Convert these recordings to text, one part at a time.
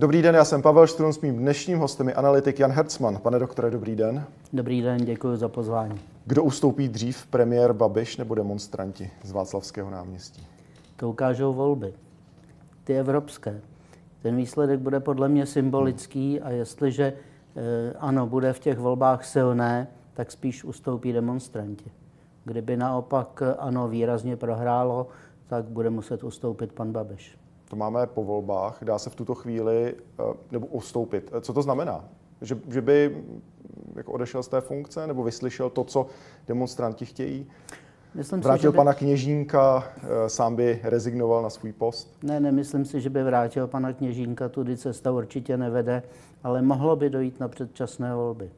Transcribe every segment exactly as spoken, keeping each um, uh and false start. Dobrý den, já jsem Pavel Štrunc, mým dnešním hostem je analytik Jan Herzmann. Pane doktore, dobrý den. Dobrý den, děkuji za pozvání. Kdo ustoupí dřív, premiér Babiš nebo demonstranti z Václavského náměstí? To ukážou volby, ty evropské. Ten výsledek bude podle mě symbolický a jestliže ANO bude v těch volbách silné, tak spíš ustoupí demonstranti. Kdyby naopak ANO výrazně prohrálo, tak bude muset ustoupit pan Babiš. To máme po volbách, dá se v tuto chvíli nebo ustoupit. Co to znamená? Že, že by jako odešel z té funkce nebo vyslyšel to, co demonstranti chtějí? Myslím vrátil si, pana by... Kněžínka, sám by rezignoval na svůj post? Ne, nemyslím si, že by vrátil pana Kněžínka, tudy cesta určitě nevede, ale mohlo by dojít na předčasné volby.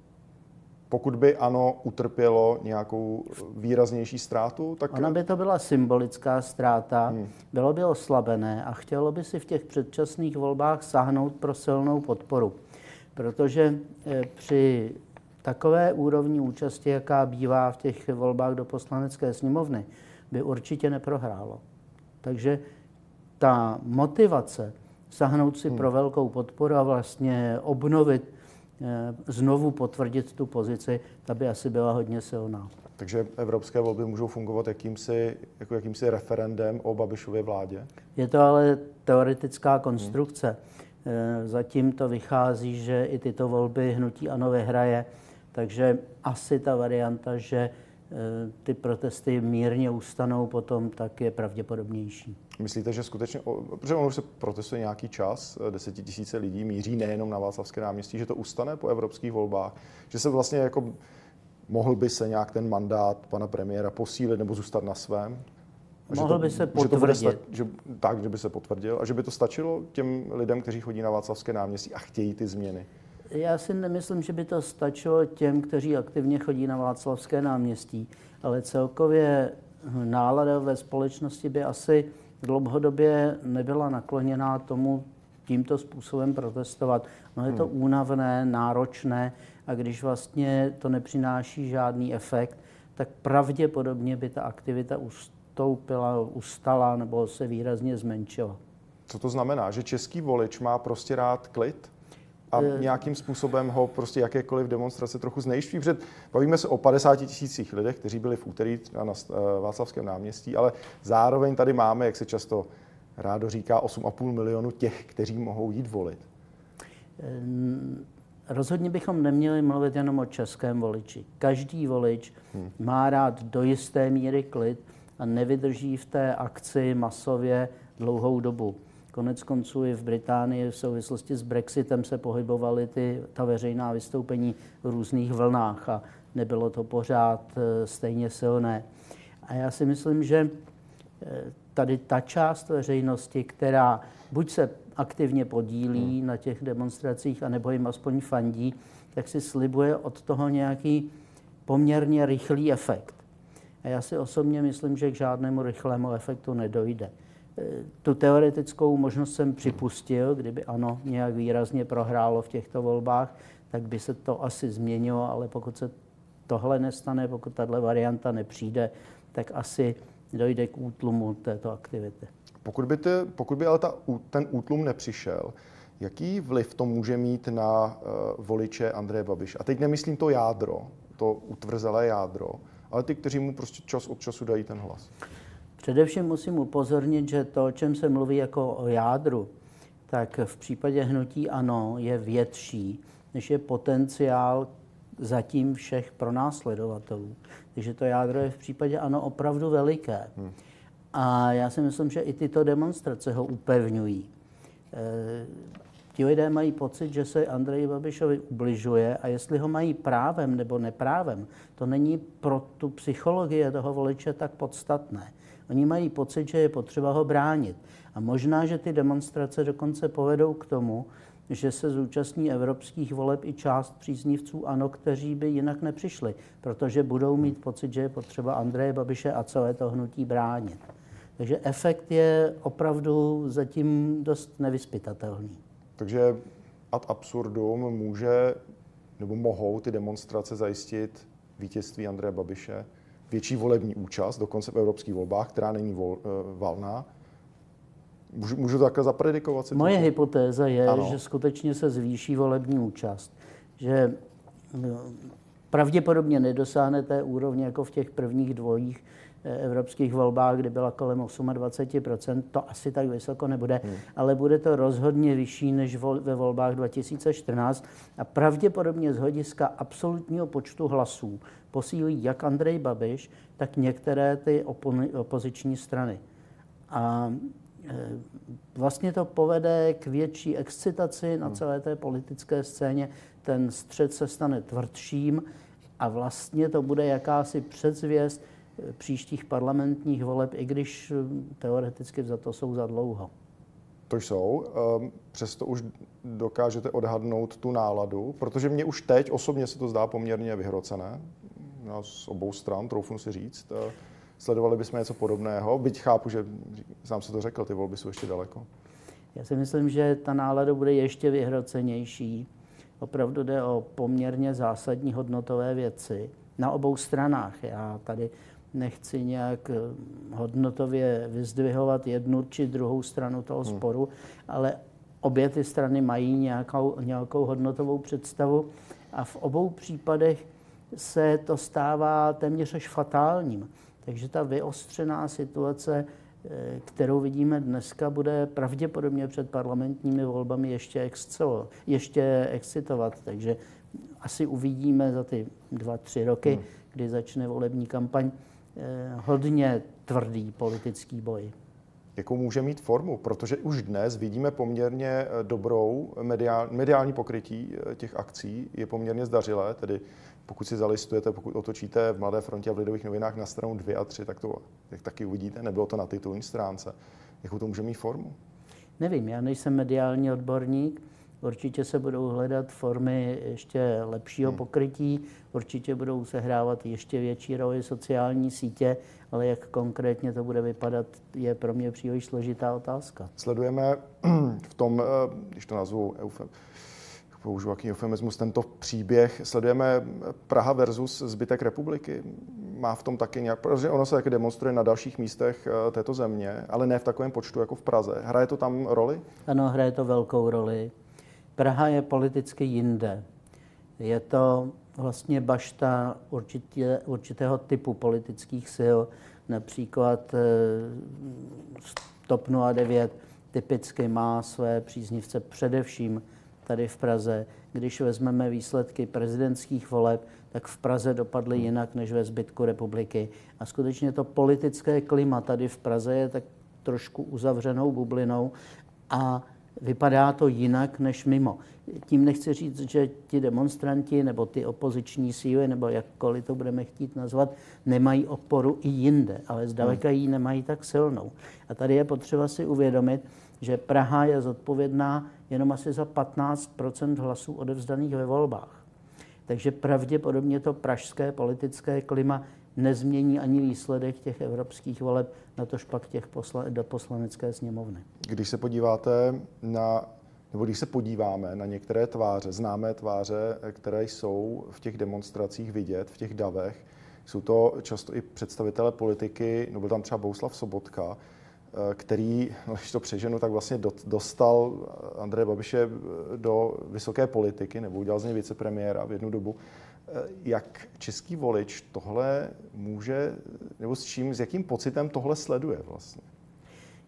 Pokud by ANO utrpělo nějakou výraznější ztrátu, tak... Ona by to byla symbolická ztráta, hmm. bylo by oslabené a chtělo by si v těch předčasných volbách sáhnout pro silnou podporu. Protože při takové úrovni účasti, jaká bývá v těch volbách do Poslanecké sněmovny, by určitě neprohrálo. Takže ta motivace sáhnout si hmm. pro velkou podporu a vlastně obnovit, znovu potvrdit tu pozici, ta by asi byla hodně silná. Takže evropské volby můžou fungovat jakýmsi, jako jakýmsi referendem o Babišově vládě? Je to ale teoretická konstrukce. Hmm. Zatím to vychází, že i tyto volby hnutí ANO vyhraje, takže asi ta varianta, že ty protesty mírně ustanou potom, tak je pravděpodobnější. Myslíte, že skutečně, protože ono už se protestuje nějaký čas, desetitisíce lidí míří nejenom na Václavské náměstí, že to ustane po evropských volbách, že se vlastně jako mohl by se nějak ten mandát pana premiéra posílit nebo zůstat na svém? Mohl by se potvrdit. Že to bude, že, tak, že by se potvrdil a že by to stačilo těm lidem, kteří chodí na Václavské náměstí a chtějí ty změny? Já si nemyslím, že by to stačilo těm, kteří aktivně chodí na Václavské náměstí, ale celkově nálada ve společnosti by asi dlouhodobě nebyla nakloněná tomu tímto způsobem protestovat. No je to hmm. únavné, náročné a když vlastně to nepřináší žádný efekt, tak pravděpodobně by ta aktivita ustoupila, ustala nebo se výrazně zmenšila. Co to znamená? Že český volič má prostě rád klid? A nějakým způsobem ho prostě jakékoliv demonstrace trochu znejistí. Protože bavíme se o padesáti tisících lidech, kteří byli v úterý na Václavském náměstí, ale zároveň tady máme, jak se často rádo říká, osm a půl milionu těch, kteří mohou jít volit. Rozhodně bychom neměli mluvit jenom o českém voliči. Každý volič hmm. má rád do jisté míry klid a nevydrží v té akci masově dlouhou dobu. Konec konců i v Británii v souvislosti s Brexitem se pohybovaly ty, ta veřejná vystoupení v různých vlnách a nebylo to pořád stejně silné. A já si myslím, že tady ta část veřejnosti, která buď se aktivně podílí hmm. na těch demonstracích, anebo jim aspoň fandí, tak si slibuje od toho nějaký poměrně rychlý efekt. A já si osobně myslím, že k žádnému rychlému efektu nedojde. Tu teoretickou možnost jsem připustil, kdyby ANO nějak výrazně prohrálo v těchto volbách, tak by se to asi změnilo, ale pokud se tohle nestane, pokud tahle varianta nepřijde, tak asi dojde k útlumu této aktivity. Pokud by, ty, pokud by ale ta, ten útlum nepřišel, jaký vliv to může mít na uh, voliče Andreje Babiše? A teď nemyslím to jádro, to utvrzelé jádro, ale ty, kteří mu prostě čas od času dají ten hlas. Především musím upozornit, že to, o čem se mluví jako o jádru, tak v případě hnutí ANO je větší, než je potenciál zatím všech pronásledovatelů. Takže to jádro je v případě ANO opravdu veliké. A já si myslím, že i tyto demonstrace ho upevňují. E, ti lidé mají pocit, že se Andreji Babišovi ubližuje a jestli ho mají právem nebo neprávem, to není pro tu psychologii toho voliče tak podstatné. Oni mají pocit, že je potřeba ho bránit. A možná, že ty demonstrace dokonce povedou k tomu, že se zúčastní evropských voleb i část příznivců ANO, kteří by jinak nepřišli, protože budou mít pocit, že je potřeba Andreje Babiše a celé to hnutí bránit. Takže efekt je opravdu zatím dost nevyzpytatelný. Takže ad absurdum může nebo mohou ty demonstrace zajistit vítězství Andreje Babiše? Větší volební účast, dokonce v evropských volbách, která není vol, valná. Můžu, můžu takhle zapredikovat si? Moje hypotéza je, ano. že skutečně se zvýší volební účast. Že pravděpodobně nedosáhne té úrovně jako v těch prvních dvojích evropských volbách, kdy byla kolem dvacet osm procent, to asi tak vysoko nebude, hmm. ale bude to rozhodně vyšší než ve volbách dva tisíce čtrnáct a pravděpodobně z hlediska absolutního počtu hlasů posílí jak Andrej Babiš, tak některé ty opo- opoziční strany. A vlastně to povede k větší excitaci na celé té politické scéně. Ten střet se stane tvrdším a vlastně to bude jakási předzvěst příštích parlamentních voleb, i když teoreticky za to jsou za dlouho. To jsou. Přesto už dokážete odhadnout tu náladu, protože mě už teď osobně se to zdá poměrně vyhrocené. Z obou stran, troufnu si říct. Sledovali bychom něco podobného, byť chápu, že sám se to řekl, ty volby jsou ještě daleko. Já si myslím, že ta nálada bude ještě vyhrocenější. Opravdu jde o poměrně zásadní hodnotové věci na obou stranách. Já tady nechci nějak hodnotově vyzdvihovat jednu či druhou stranu toho hmm. sporu, ale obě ty strany mají nějakou, nějakou hodnotovou představu a v obou případech se to stává téměř až fatálním. Takže ta vyostřená situace, kterou vidíme dneska, bude pravděpodobně před parlamentními volbami ještě, excelo, ještě excitovat. Takže asi uvidíme za ty dva, tři roky, hmm. kdy začne volební kampaň, hodně tvrdý politický boj. Jakou může mít formu? Protože už dnes vidíme poměrně dobrou mediál, mediální pokrytí těch akcí. Je poměrně zdařilé, tedy pokud si zalistujete, pokud otočíte v Mladé frontě a v Lidových novinách na stranu dvě a tři, tak to tak taky uvidíte. Nebylo to na titulní stránce. Jakou to může mít formu? Nevím, já nejsem mediální odborník. Určitě se budou hledat formy ještě lepšího hmm. pokrytí, určitě budou sehrávat ještě větší roli sociální sítě, ale jak konkrétně to bude vypadat, je pro mě příliš složitá otázka. Sledujeme v tom, když to nazvu eufem, použiju jaký eufemismus, tento příběh, sledujeme Praha versus zbytek republiky. Má v tom taky nějak, protože ono se taky demonstruje na dalších místech této země, ale ne v takovém počtu jako v Praze. Hraje to tam roli? Ano, hraje to velkou roli. Praha je politicky jinde. Je to vlastně bašta určitě, určitého typu politických sil, například Top nula devět typicky má své příznivce především tady v Praze. Když vezmeme výsledky prezidentských voleb, tak v Praze dopadly jinak než ve zbytku republiky. A skutečně to politické klima tady v Praze je tak trošku uzavřenou bublinou a vypadá to jinak než mimo. Tím nechci říct, že ti demonstranti nebo ty opoziční síly, nebo jakkoliv to budeme chtít nazvat, nemají oporu i jinde, ale zdaleka ji nemají tak silnou. A tady je potřeba si uvědomit, že Praha je zodpovědná jenom asi za patnáct procent hlasů odevzdaných ve volbách. Takže pravděpodobně to pražské politické klima nezmění ani výsledek těch evropských voleb, natož pak těch posla, do poslanecké sněmovny. Když se podíváte na, nebo když se podíváme na některé tváře, známé tváře, které jsou v těch demonstracích vidět, v těch davech, jsou to často i představitelé politiky, no byl tam třeba Bohuslav Sobotka, který, když to přeženu, tak vlastně dostal Andreje Babiše do vysoké politiky, nebo udělal z něj vicepremiéra v jednu dobu. Jak český volič tohle může, nebo s čím, s jakým pocitem tohle sleduje vlastně?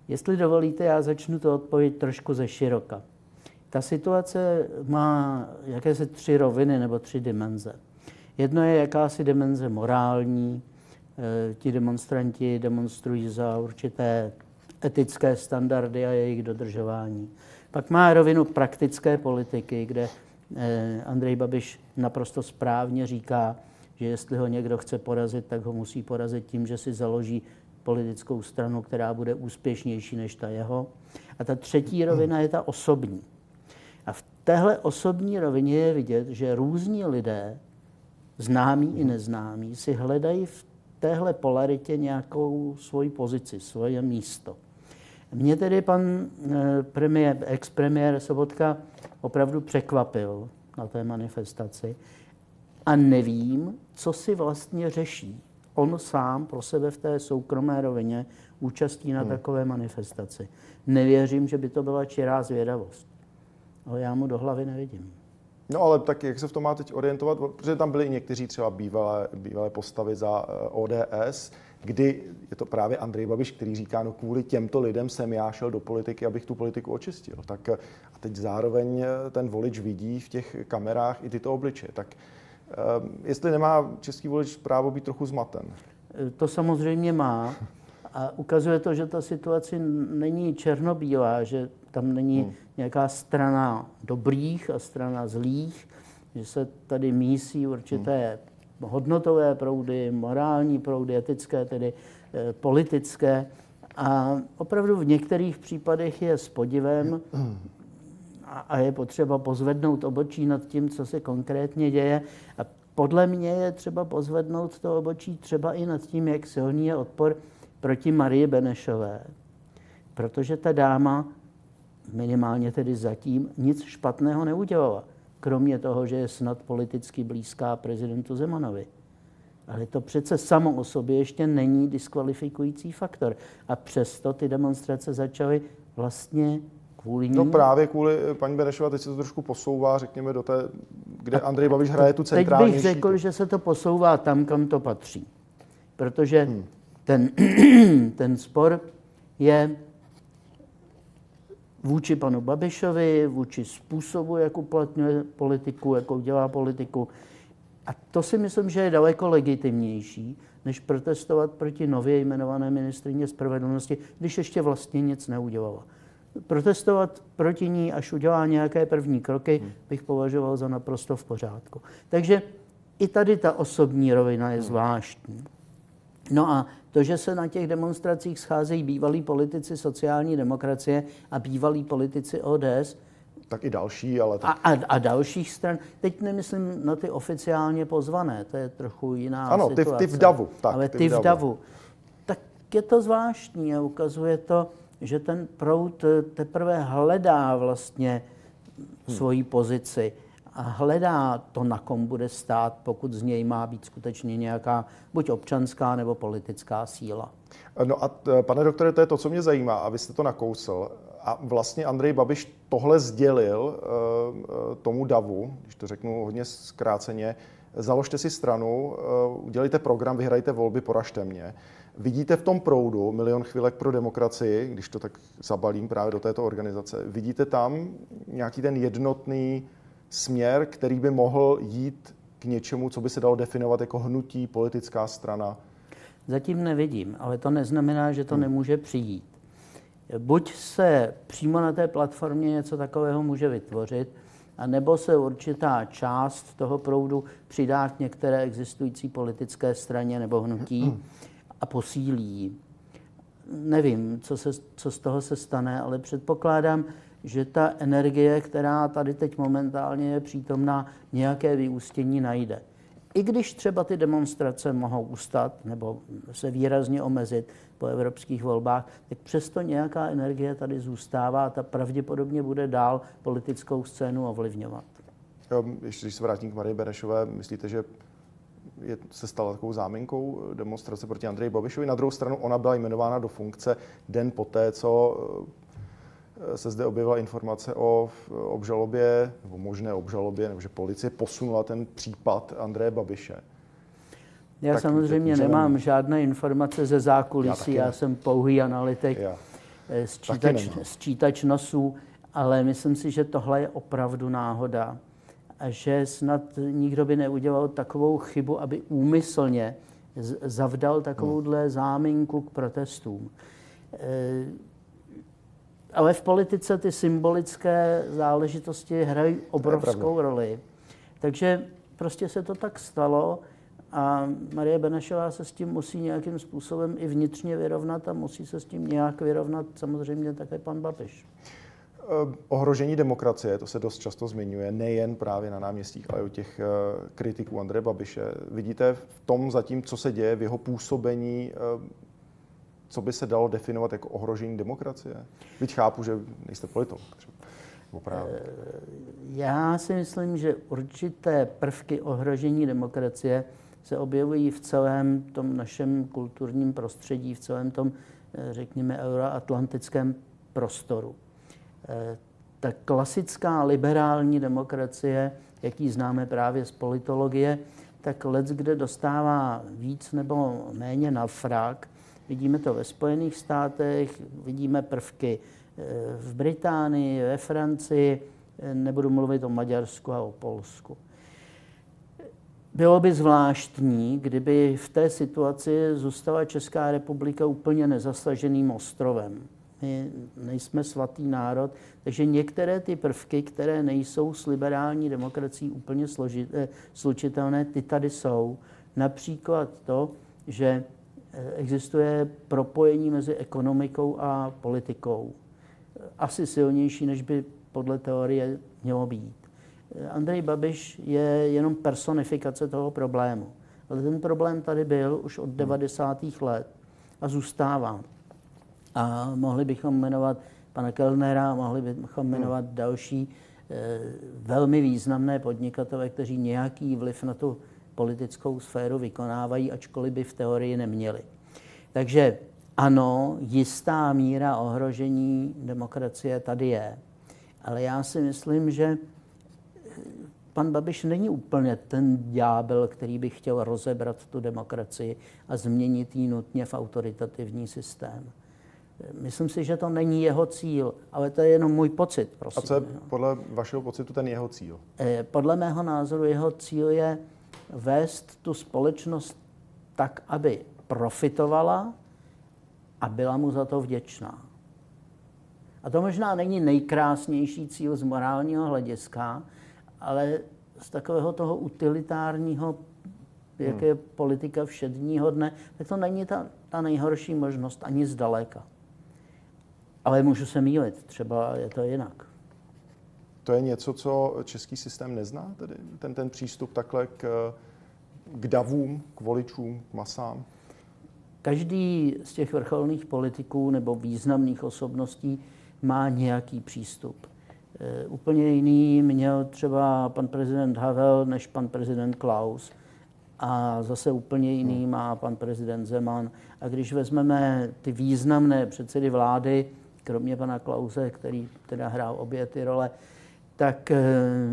Jestli dovolíte, já začnu to odpověď trošku ze široka. Ta situace má jakési tři roviny nebo tři dimenze. Jedno je jakási dimenze morální. Ti demonstranti demonstrují za určité etické standardy a jejich dodržování. Pak má rovinu praktické politiky, kde Andrej Babiš naprosto správně říká, že jestli ho někdo chce porazit, tak ho musí porazit tím, že si založí politickou stranu, která bude úspěšnější než ta jeho. A ta třetí rovina je ta osobní. A v téhle osobní rovině je vidět, že různí lidé, známí i neznámí, si hledají v téhle polaritě nějakou svoji pozici, svoje místo. Mě tedy pan premiér, ex-premiér Sobotka opravdu překvapil na té manifestaci a nevím, co si vlastně řeší. on sám pro sebe v té soukromé rovině účastí na hmm. takové manifestaci. Nevěřím, že by to byla čirá zvědavost. Ale já mu do hlavy nevidím. No ale tak jak se v tom má teď orientovat? Protože tam byli i někteří třeba bývalé, bývalé postavy za O D S, kdy je to právě Andrej Babiš, který říká, no kvůli těmto lidem jsem já šel do politiky, abych tu politiku očistil. Tak a teď zároveň ten volič vidí v těch kamerách i tyto obličeje. Tak jestli nemá český volič právo být trochu zmaten? To samozřejmě má. A ukazuje to, že ta situace není černobílá, že tam není hmm. nějaká strana dobrých a strana zlých, že se tady mísí určité hmm. hodnotové proudy, morální proudy, etické, tedy eh, politické. A opravdu v některých případech je s podivem a, a je potřeba pozvednout obočí nad tím, co se konkrétně děje. A podle mě je třeba pozvednout to obočí třeba i nad tím, jak silný je odpor proti Marii Benešové, protože ta dáma minimálně tedy zatím nic špatného neudělala, kromě toho, že je snad politicky blízká prezidentu Zemanovi. Ale to přece samo o sobě ještě není diskvalifikující faktor. A přesto ty demonstrace začaly vlastně kvůli ní. No právě kvůli paní Benešové, teď se to trošku posouvá, řekněme, do té, kde a Andrej Babiš hraje tu centrální. Teď bych řekl, tu. že se to posouvá tam, kam to patří. Protože hmm. Ten, ten spor je vůči panu Babišovi, vůči způsobu, jak uplatňuje politiku, jak dělá politiku. A to si myslím, že je daleko legitimnější, než protestovat proti nově jmenované ministryně spravedlnosti, když ještě vlastně nic neudělala. Protestovat proti ní, až udělá nějaké první kroky, bych považoval za naprosto v pořádku. Takže i tady ta osobní rovina je zvláštní. No a to, že se na těch demonstracích scházejí bývalí politici sociální demokracie a bývalí politici O D S. Tak i další, ale... Tak... A, a, a dalších stran. Teď nemyslím na ty oficiálně pozvané, to je trochu jiná ano, situace. Ano, ty, ty v davu. Tak, ale ty, ty v, davu. v davu. Tak je to zvláštní a ukazuje to, že ten proud teprve hledá vlastně hmm. svoji pozici. A hledá to, na kom bude stát, pokud z něj má být skutečně nějaká buď občanská nebo politická síla. No a t, pane doktore, to je to, co mě zajímá, a vy jste to nakousl. A vlastně Andrej Babiš tohle sdělil e, tomu davu, když to řeknu hodně zkráceně, založte si stranu, e, udělejte program, vyhrajte volby, poražte mě. Vidíte v tom proudu Milion chvílek pro demokracii, když to tak zabalím právě do této organizace, vidíte tam nějaký ten jednotný směr, který by mohl jít k něčemu, co by se dalo definovat jako hnutí, politická strana? Zatím nevidím, ale to neznamená, že to hmm. nemůže přijít. Buď se přímo na té platformě něco takového může vytvořit, anebo se určitá část toho proudu přidá k některé existující politické straně nebo hnutí a posílí ji. Nevím, co, se, co z toho se stane, ale předpokládám, že ta energie, která tady teď momentálně je přítomná, nějaké vyústění najde. I když třeba ty demonstrace mohou ustat nebo se výrazně omezit po evropských volbách, tak přesto nějaká energie tady zůstává a ta pravděpodobně bude dál politickou scénu ovlivňovat. Ještě když se vrátím k Marii Benešové, myslíte, že je, se stala takovou záminkou demonstrace proti Andreji Babišovi? Na druhou stranu ona byla jmenována do funkce den poté, co se zde objevila informace o obžalobě, nebo možné obžalobě, nebo že policie posunula ten případ Andreje Babiše. Já tak samozřejmě nemám nevím. žádné informace ze zákulisí, já, já jsem pouhý analytik, sčítač, sčítač nosů, ale myslím si, že tohle je opravdu náhoda. A že snad nikdo by neudělal takovou chybu, aby úmyslně zavdal takovouhle hmm. záminku k protestům. E- Ale v politice ty symbolické záležitosti hrají obrovskou roli. Takže prostě se to tak stalo a Marie Benešová se s tím musí nějakým způsobem i vnitřně vyrovnat a musí se s tím nějak vyrovnat samozřejmě také pan Babiš. Ohrožení demokracie, to se dost často zmiňuje, nejen právě na náměstích, ale i u těch kritiků Andreje Babiše. Vidíte v tom zatím, co se děje v jeho působení, co by se dalo definovat jako ohrožení demokracie? Byť chápu, že nejste politolog. Já si myslím, že určité prvky ohrožení demokracie se objevují v celém tom našem kulturním prostředí, v celém tom, řekněme, euroatlantickém prostoru. Ta klasická liberální demokracie, jak ji známe právě z politologie, tak leckde dostává víc nebo méně na frak. Vidíme to ve Spojených státech, vidíme prvky v Británii, ve Francii, nebudu mluvit o Maďarsku a o Polsku. Bylo by zvláštní, kdyby v té situaci zůstala Česká republika úplně nezasaženým ostrovem. My nejsme svatý národ, takže některé ty prvky, které nejsou s liberální demokracií úplně slučitelné, ty tady jsou. Například to, že existuje propojení mezi ekonomikou a politikou. Asi silnější, než by podle teorie mělo být. Andrej Babiš je jenom personifikace toho problému. Ale ten problém tady byl už od devadesátých let a zůstává. A mohli bychom jmenovat pana Kellnera, mohli bychom jmenovat další eh, velmi významné podnikatele, kteří nějaký vliv na tu politickou sféru vykonávají, ačkoliv by v teorii neměli. Takže ano, jistá míra ohrožení demokracie tady je. Ale já si myslím, že pan Babiš není úplně ten ďábel, který by chtěl rozebrat tu demokracii a změnit ji nutně v autoritativní systém. Myslím si, že to není jeho cíl, ale to je jenom můj pocit. Prosím. A co je podle vašeho pocitu ten jeho cíl? Podle mého názoru jeho cíl je vést tu společnost tak, aby profitovala a byla mu za to vděčná. A to možná není nejkrásnější cíl z morálního hlediska, ale z takového toho utilitárního, jak je politika všedního dne, tak to není ta, ta nejhorší možnost ani zdaleka. Ale můžu se mýlit, třeba je to jinak. To je něco, co český systém nezná, tedy ten, ten přístup takhle k, k davům, k voličům, k masám? Každý z těch vrcholných politiků nebo významných osobností má nějaký přístup. E, úplně jiný měl třeba pan prezident Havel než pan prezident Klaus. A zase úplně jiný má pan prezident Zeman. A když vezmeme ty významné předsedy vlády, kromě pana Klause, který teda hrál obě ty role, tak e,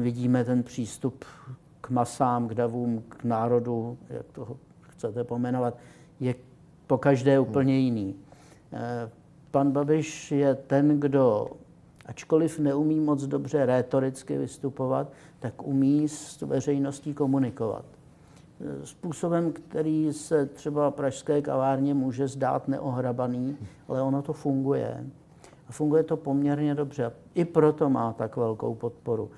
vidíme ten přístup k masám, k davům, k národu, jak to chcete pomenovat, je po každé úplně jiný. E, pan Babiš je ten, kdo, ačkoliv neumí moc dobře rétoricky vystupovat, tak umí s veřejností komunikovat. Způsobem, který se třeba pražské kavárně může zdát neohrabaný, ale ono to funguje. A funguje to poměrně dobře. I proto má tak velkou podporu.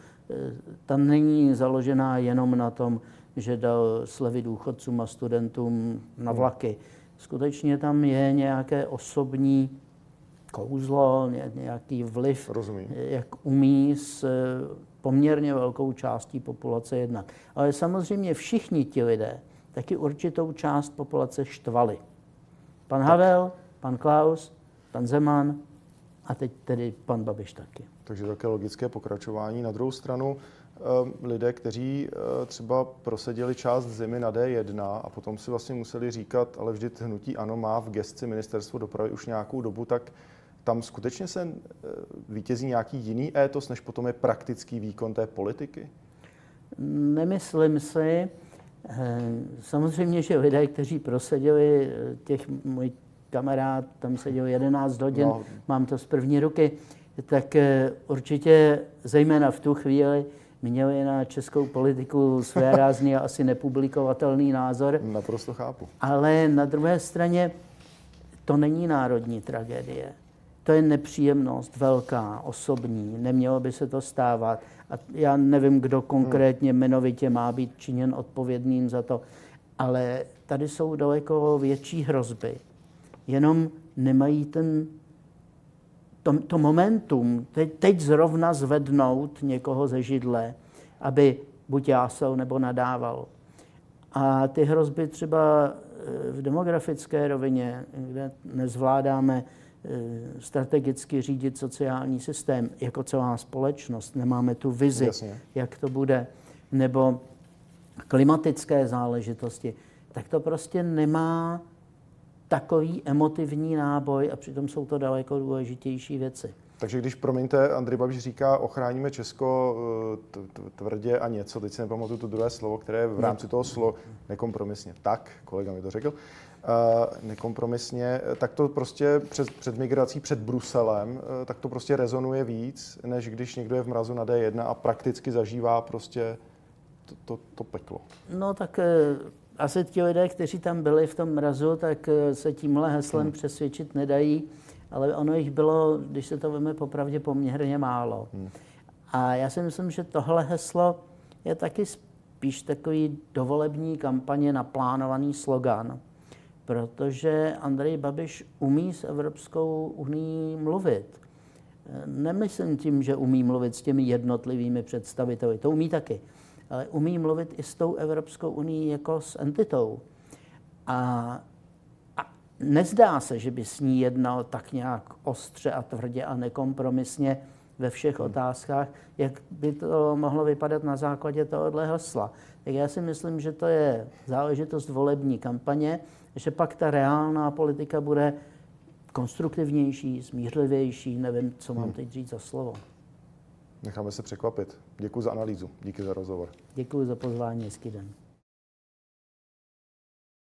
Ta není založená jenom na tom, že dal slevy důchodcům a studentům na vlaky. Skutečně tam je nějaké osobní kouzlo, nějaký vliv, rozumím, jak umí s poměrně velkou částí populace jednat. Ale samozřejmě všichni ti lidé taky určitou část populace štvali. Pan tak. Havel, pan Klaus, pan Zeman a teď tedy pan Babiš taky. Takže také logické pokračování. Na druhou stranu lidé, kteří třeba proseděli část zimy na D jedna a potom si vlastně museli říkat, ale vždyť hnutí ANO má v gesci ministerstvo dopravy už nějakou dobu, tak tam skutečně se vítězí nějaký jiný étos, než potom je praktický výkon té politiky? Nemyslím si. Samozřejmě, že lidé, kteří proseděli, těch můj kamarád, tam seděl jedenáct hodin, no. Mám to z první ruky, tak určitě zejména v tu chvíli měli na českou politiku svérázný a asi nepublikovatelný názor. Naprosto chápu. Ale na druhé straně to není národní tragédie. To je nepříjemnost velká, osobní, nemělo by se to stávat. A já nevím, kdo konkrétně jmenovitě má být činěn odpovědným za to, ale tady jsou daleko větší hrozby. Jenom nemají ten, to, to momentum, teď, teď zrovna zvednout někoho ze židle, aby buď jásal nebo nadával. A ty hrozby třeba v demografické rovině, kde nezvládáme strategicky řídit sociální systém jako celá společnost. Nemáme tu vizi, jasně, jak to bude. Nebo klimatické záležitosti, tak to prostě nemá takový emotivní náboj a přitom jsou to daleko důležitější věci. Takže když, promiňte, Andrej Babiš říká, ochráníme Česko tvrdě a něco, teď si nepamatuju to druhé slovo, které je v rámci toho slova nekompromisně. Tak, kolega mi to řekl. Nekompromisně, tak to prostě před, před migrací, před Bruselem, tak to prostě rezonuje víc, než když někdo je v mrazu na D jedna a prakticky zažívá prostě to, to, to peklo. No tak asi ti lidé, kteří tam byli v tom mrazu, tak se tímhle heslem hmm. přesvědčit nedají, ale ono jich bylo, když se to veme popravdě, poměrně málo. Hmm. A já si myslím, že tohle heslo je taky spíš takový dovolební kampaně naplánovaný slogan, protože Andrej Babiš umí s Evropskou unií mluvit. Nemyslím tím, že umí mluvit s těmi jednotlivými představiteli, to umí taky, ale umí mluvit i s tou Evropskou unií jako s entitou. A nezdá se, že by s ní jednal tak nějak ostře a tvrdě a nekompromisně ve všech otázkách, jak by to mohlo vypadat na základě tohohle hesla. Tak já si myslím, že to je záležitost volební kampaně, že pak ta reálná politika bude konstruktivnější, smířlivější, nevím, co mám teď říct za slovo. Necháme se překvapit. Děkuji za analýzu, díky za rozhovor. Děkuji za pozvání, hezký den.